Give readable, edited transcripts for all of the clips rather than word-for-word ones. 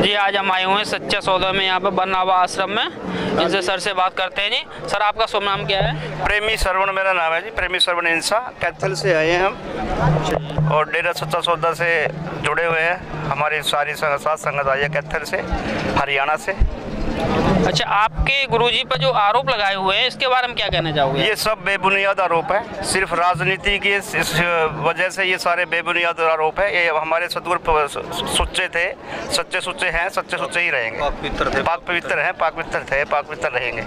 जी आज हम आए हुए हैं सच्चा सौदा में, यहाँ पर बरनावा आश्रम में। इनसे सर से बात करते हैं। जी सर, आपका शुभ नाम क्या है? प्रेमी सरवण मेरा नाम है जी, प्रेमी सरवण इंसा। कैथल से आए हैं हम और डेरा सच्चा सौदा से जुड़े हुए हैं। हमारी सारी संगत आई है कैथल से, हरियाणा से। अच्छा, आपके गुरुजी पर जो आरोप लगाए हुए हैं, इसके बारे में क्या कहना चाहोगे? ये सब बेबुनियाद आरोप है, सिर्फ राजनीति की इस वजह से ये सारे बेबुनियाद आरोप है। ये हमारे सतगुरु सच्चे थे, सच्चे सुच्चे हैं, सच्चे सुच्चे ही रहेंगे। पाक पवित्र रहेंगे।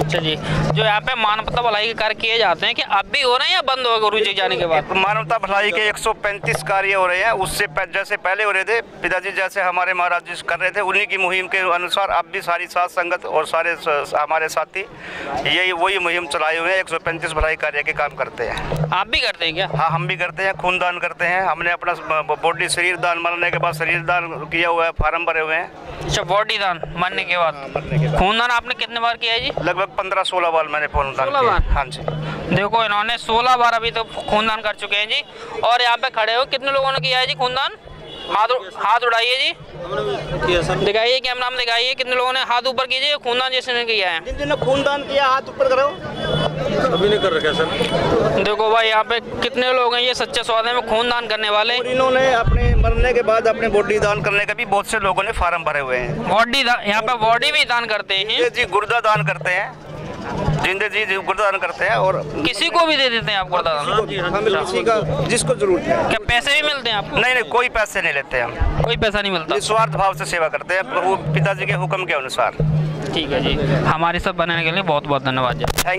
अच्छा जी, जो यहाँ पे मानवता भलाई के कार्य किए जाते हैं, कि अब भी हो रहे हैं या बंद हो गए गुरु जी जाने के बाद? मानवता भलाई के 135 कार्य हो रहे हैं, उससे जैसे पहले हो रहे थे, पिताजी जैसे हमारे महाराज जी कर रहे थे, उन्हीं की मुहिम के अनुसार अब भी सारी साथ संगत और सारे हमारे साथी यही वही मुहिम चलाए हुए हैं। 135 भलाई कार्य के काम करते हैं। आप भी करते हैं क्या? हाँ, हम भी करते हैं। खून दान करते हैं, हमने अपना बॉडी शरीर दान मरने के बाद शरीर दान किया हुआ है, फार्म भरे हुए हैं। अच्छा, बॉडी दान मरने के बाद? खून दान आपने कितने बार किया है जी? लगभग 15-16 बार मैंने खून दान किया। हाँ जी, देखो इन्होंने 16 बार अभी तो खून दान कर चुके हैं जी। और यहाँ पे खड़े हो कितने लोगों ने किया है जी खून दान? हाथ उड़ाइए जी, दिखाइए, कैमरा में दिखाइए कितने लोगों ने हाथ ऊपर कीजिए खूनदान जिसने किया है। जिन खूनदान किया हाथ ऊपर करो, अभी नहीं कर रखा सर। देखो भाई, यहाँ पे कितने लोग हैं ये सच्चे सौदे में खूनदान करने वाले। इन्होंने अपने मरने के बाद अपने बॉडी दान करने का भी बहुत से लोगों ने फार्म भरे हुए हैं। बॉडी दान, यहाँ पे बॉडी भी दान करते हैं जी, गुर्दा दान करते हैं, जिंदे जी गुर्दा दान करते हैं और किसी को भी दे देते हैं आप गुर्दा दान, जिसको जरूरत है। क्या पैसे भी मिलते हैं आपको? नहीं, कोई पैसे नहीं लेते हैं हम, कोई पैसा नहीं मिलता, निस्वार्थ भाव से सेवा करते हैं वो पिताजी के हुक्म के अनुसार। ठीक है जी, हमारे सब बनाने के लिए बहुत बहुत धन्यवाद जी।